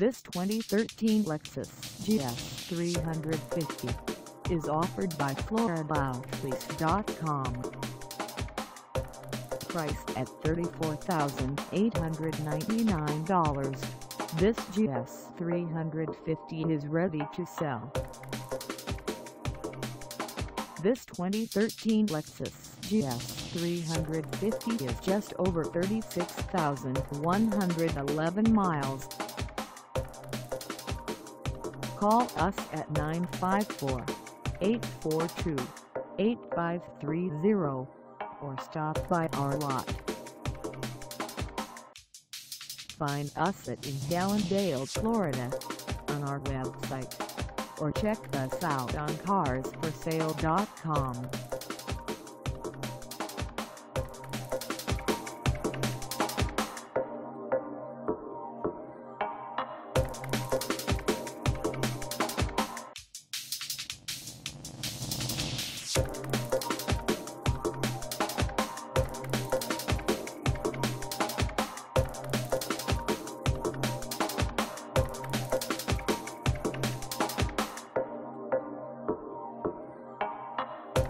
This 2013 Lexus GS 350 is offered by Florida Off Lease.com. Priced at $34,899, this GS 350 is ready to sell. This 2013 Lexus GS 350 is just over 36,111 miles. Call us at 954-842-8530 or stop by our lot. Find us in Hallandale, Florida on our website, or check us out on carsforsale.com.